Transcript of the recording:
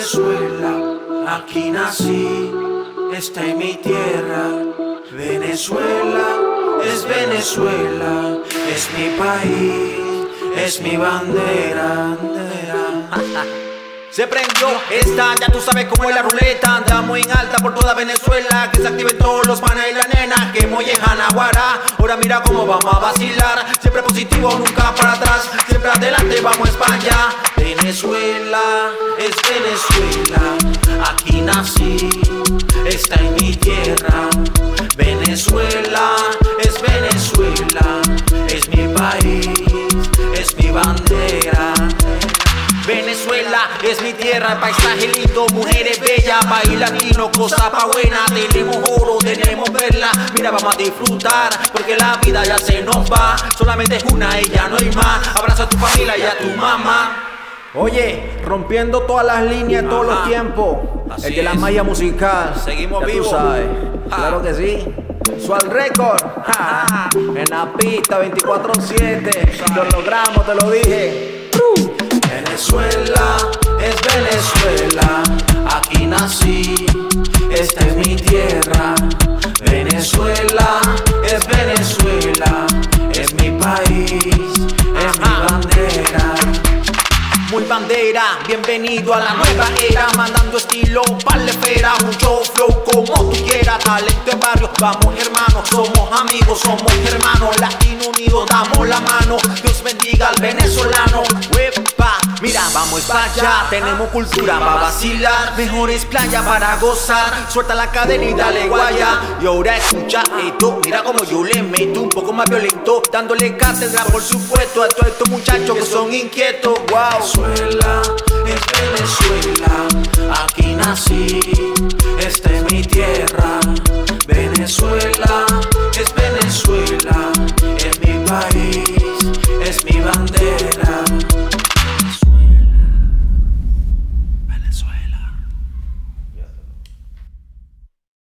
Venezuela, aquí nací, esta es mi tierra. Venezuela, es Venezuela, es mi país, es mi bandera. Se prendió esta, ya tú sabes cómo es la ruleta. Andamos en alta por toda Venezuela, que se activen todos los panas y la nena, que molle Janaguará. Ahora mira cómo vamos a vacilar, siempre positivo, nunca para atrás, siempre adelante, vamos a España. Venezuela, es Venezuela, aquí nací, esta es mi tierra. Venezuela, es Venezuela, es mi país, es mi bandera. Venezuela es mi tierra, paisaje lindo, mujeres bellas, país latino, cosa pa' buena. Tenemos oro, tenemos perla, mira vamos a disfrutar, porque la vida ya se nos va. Solamente es una, ella no hay más. Abraza a tu familia y a tu mamá. Oye, rompiendo todas las líneas, todos los tiempos. Así el de la malla musical. Seguimos vivos. Tú sabes. Claro que sí. Zoal Record. En la pista 24/7. Lo logramos, te lo dije. Venezuela, es Venezuela. Aquí nací. Esta es mi tierra. Venezuela, es Venezuela. Es mi país. Es mi bandera. Muy bandera, bienvenido a la nueva era, mandando estilo para la esfera, mucho flow como tú quieras, talento en barrio, vamos hermanos, somos amigos, somos hermanos, latinos unidos, damos la mano, Dios bendiga al venezolano. Uepa, mira vamos para allá, tenemos cultura para vacilar, mejores playas para gozar, suelta la cadena y dale guaya, y ahora escucha esto, mira como yo le meto un poco más violento, dándole cátedra por supuesto a todos estos muchachos que son inquietos, wow. Venezuela, es Venezuela, aquí nací, esta es mi tierra. Venezuela,